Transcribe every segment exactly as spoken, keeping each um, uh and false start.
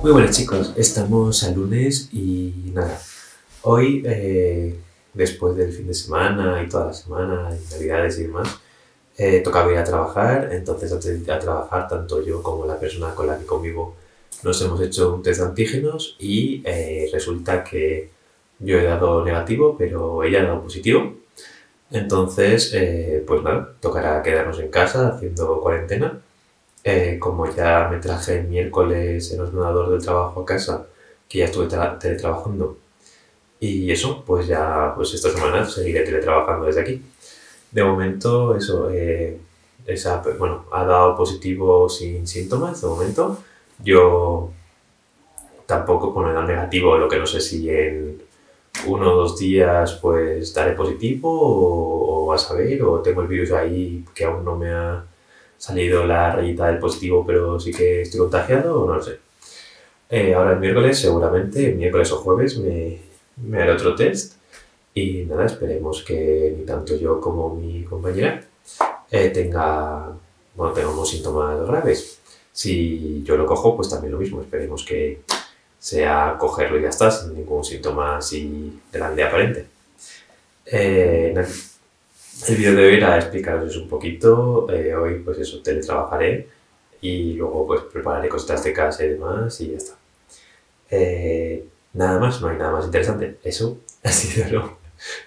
Muy buenas chicos, estamos a lunes y nada, hoy eh, después del fin de semana y toda la semana y navidades y demás, eh, tocaba ir a trabajar. Entonces antes de ir a trabajar, tanto yo como la persona con la que convivo nos hemos hecho un test de antígenos y eh, resulta que yo he dado negativo pero ella ha dado positivo. Entonces eh, pues nada, tocará quedarnos en casa haciendo cuarentena. Eh, como ya me traje el miércoles el ordenador del trabajo a casa, que ya estuve teletrabajando, y eso, pues ya pues esta semana seguiré teletrabajando desde aquí. De momento, eso, eh, esa, bueno, ha dado positivo sin síntomas de momento. Yo tampoco, bueno, he dado negativo, lo que no sé si en uno o dos días pues daré positivo o, o a saber, o tengo el virus ahí que aún no me ha salido la rayita del positivo, pero sí que estoy contagiado, o no lo sé. Eh, ahora el miércoles, seguramente, el miércoles o jueves, me, me haré otro test. Y nada, esperemos que ni tanto yo como mi compañera eh, tenga, bueno, tengamos síntomas graves. Si yo lo cojo, pues también lo mismo. Esperemos que sea cogerlo y ya está, sin ningún síntoma así grande aparente. Eh, nada. El vídeo de hoy era explicaros un poquito. Eh, hoy, pues eso, teletrabajaré y luego pues prepararé cositas de casa y demás y ya está. Eh, nada más, no hay nada más interesante. Eso ha sido lo,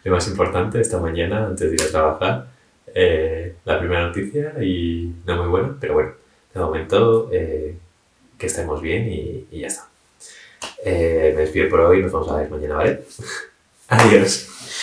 lo más importante esta mañana antes de ir a trabajar. Eh, la primera noticia y no muy buena, pero bueno, de momento eh, que estemos bien y, y ya está. Eh, me despido por hoy, nos vamos a ver mañana, ¿vale? Adiós.